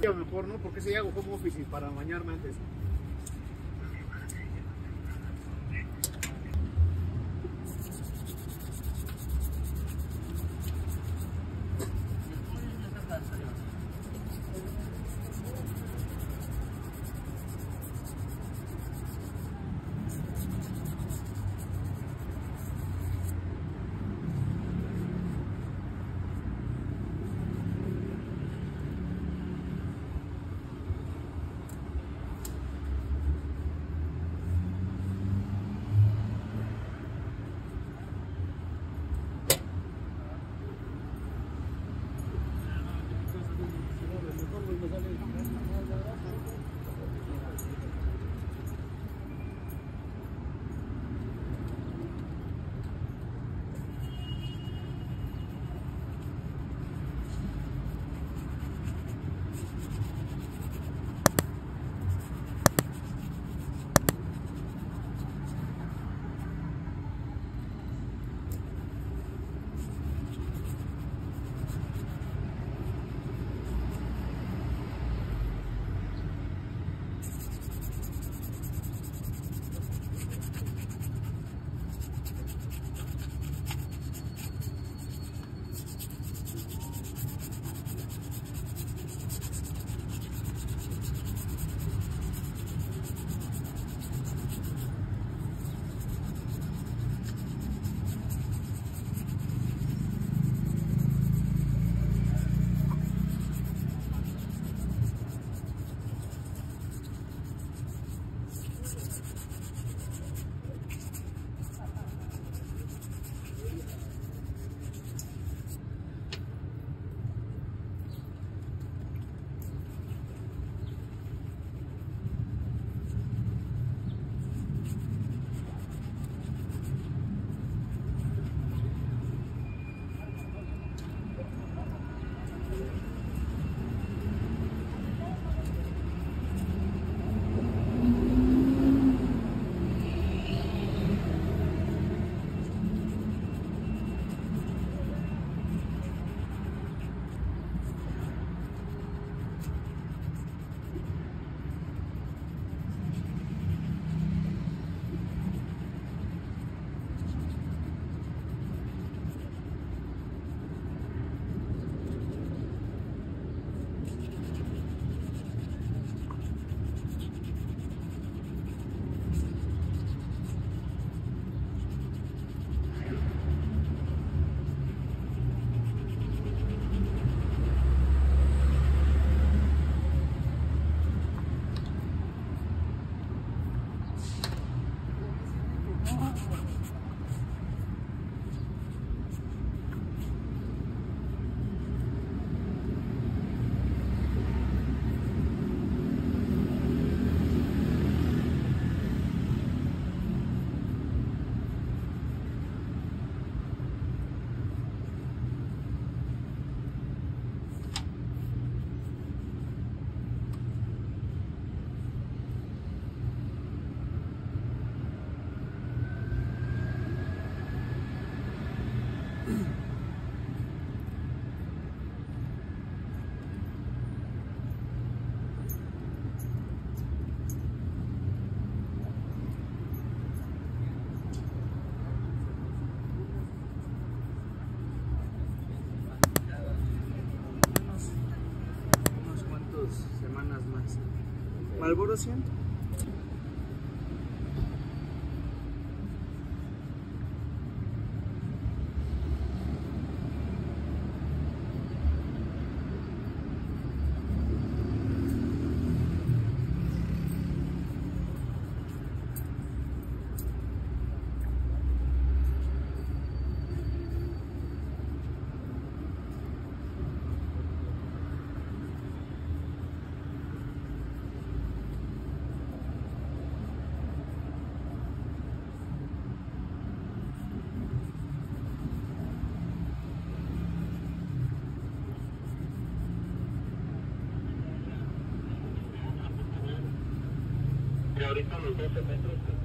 A lo mejor, ¿no? Porque si hago home office para bañarme antes. Marlboro 100. Ahorita los 12 metros.